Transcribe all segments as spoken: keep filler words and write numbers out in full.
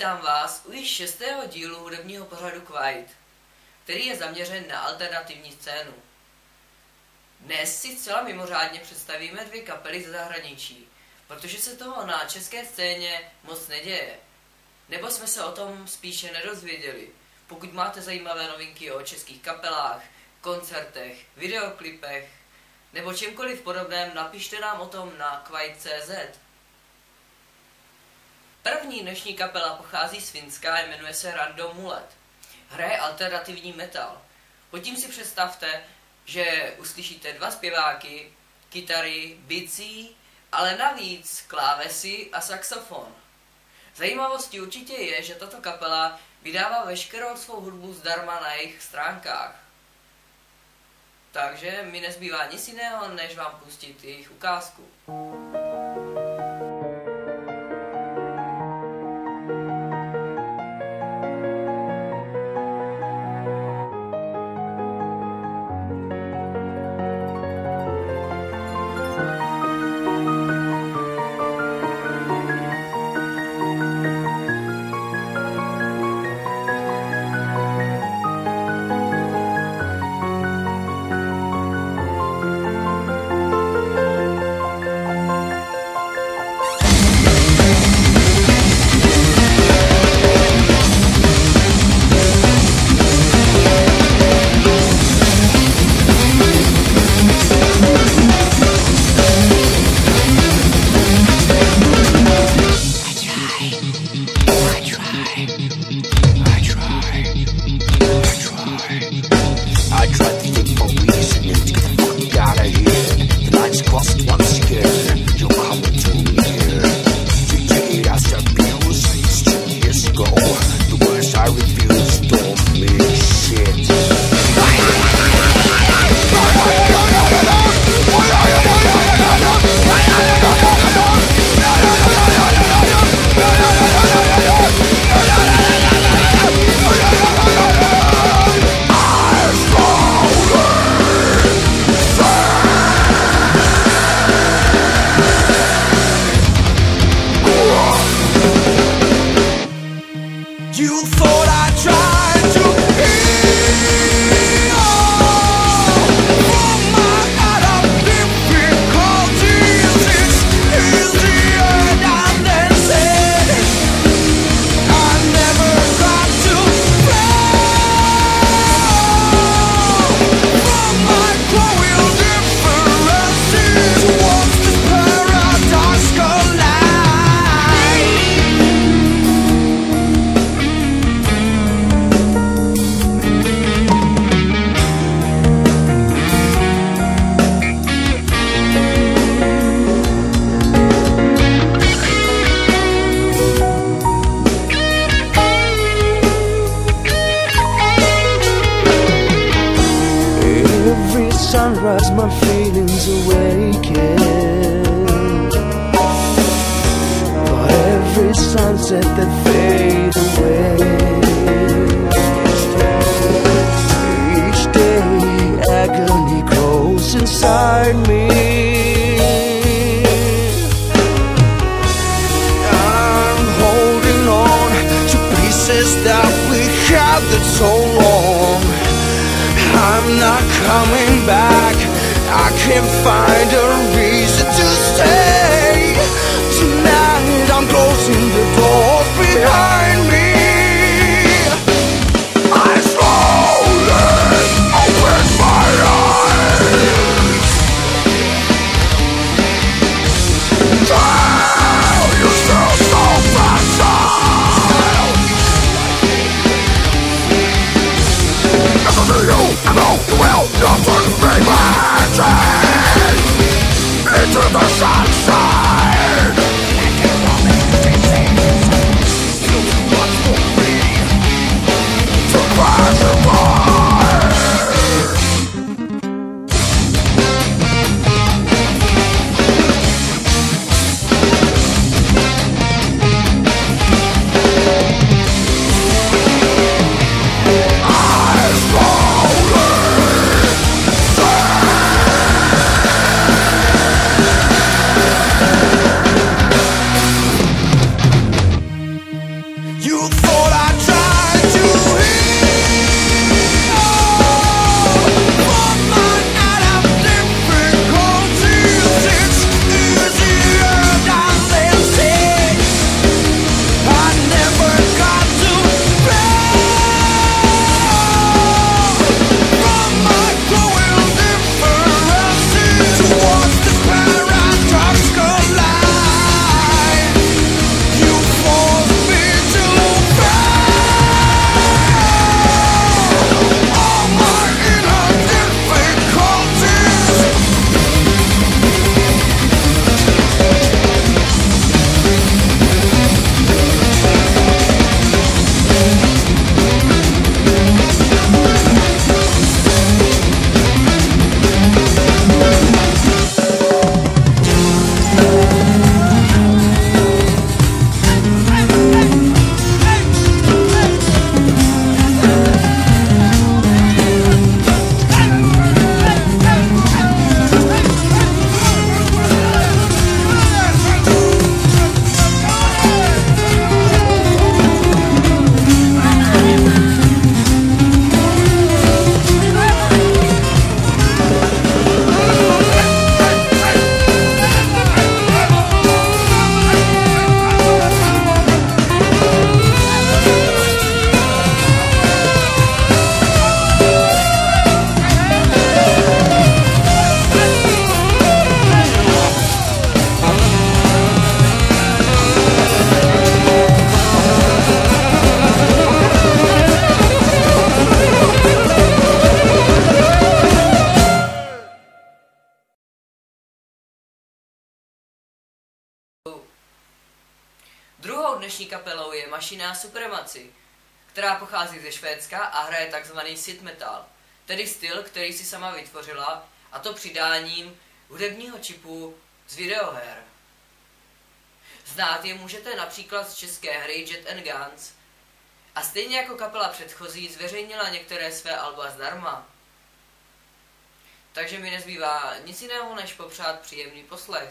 Vítám vás u již šestého dílu hudebního pořadu Quite, který je zaměřen na alternativní scénu. Dnes si zcela mimořádně představíme dvě kapely ze zahraničí, protože se toho na české scéně moc neděje. Nebo jsme se o tom spíše nedozvěděli. Pokud máte zajímavé novinky o českých kapelách, koncertech, videoklipech nebo čemkoliv podobném, napište nám o tom na quite tečka cz. První dnešní kapela pochází z Finska a jmenuje se Random Mullet. Hraje alternativní metal. Pod tím si představte, že uslyšíte dva zpěváky, kytary, bicí, ale navíc klávesy a saxofon. Zajímavostí určitě je, že tato kapela vydává veškerou svou hudbu zdarma na jejich stránkách. Takže mi nezbývá nic jiného, než vám pustit jejich ukázku. Sunrise, my feelings awaken, for every sunset that fades away. Each day agony grows inside me. I'm holding on to pieces that we have that so long. I'm not coming back. I can't find a reason to stay. Tonight I'm closing the doors behind me. I'm slowly open my eyes. Tell yourself so fast. Never knew you. I know you will not turn me back. dnešní kapelou je Machinae Supremacy, která pochází ze Švédska a hraje takzvaný synth metal, tedy styl, který si sama vytvořila, a to přidáním hudebního čipu z videoher. Znát je můžete například z české hry Jet and Guns a stejně jako kapela předchozí zveřejnila některé své alba zdarma. Takže mi nezbývá nic jiného, než popřát příjemný poslech.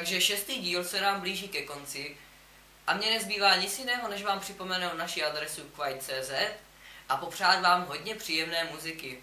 Takže šestý díl se nám blíží ke konci a mně nezbývá nic jiného, než vám připomenout naši adresu quite tečka cz a popřát vám hodně příjemné muziky.